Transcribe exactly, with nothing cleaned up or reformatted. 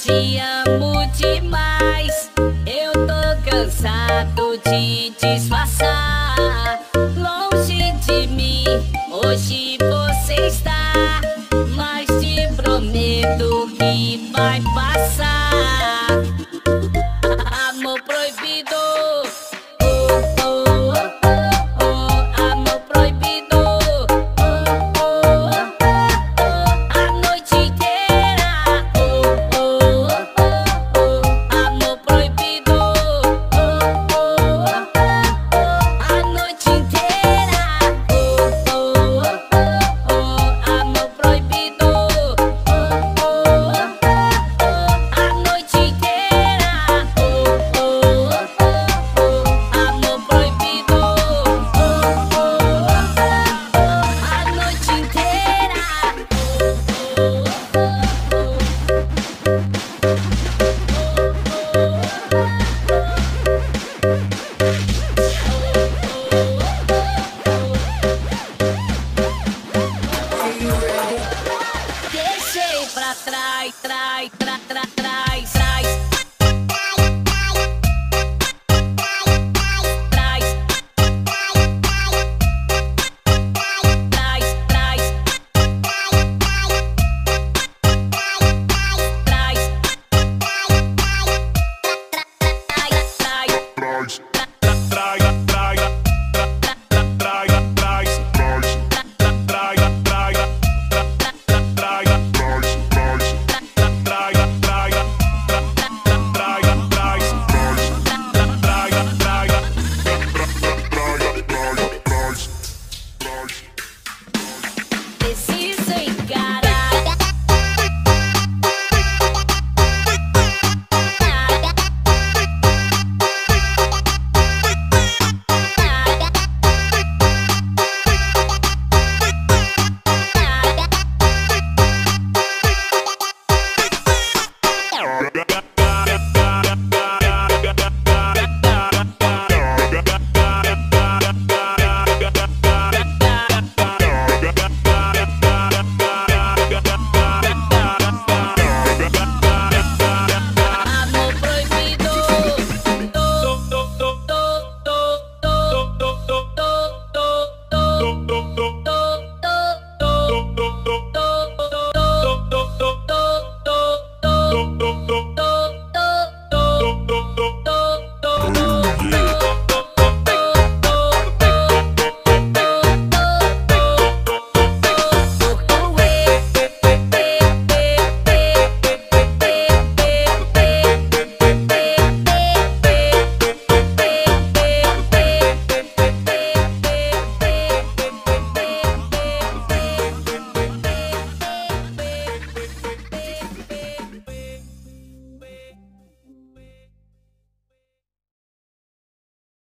Te amo demais, eu tô cansado de disfarçar. Longe de mim, hoje vou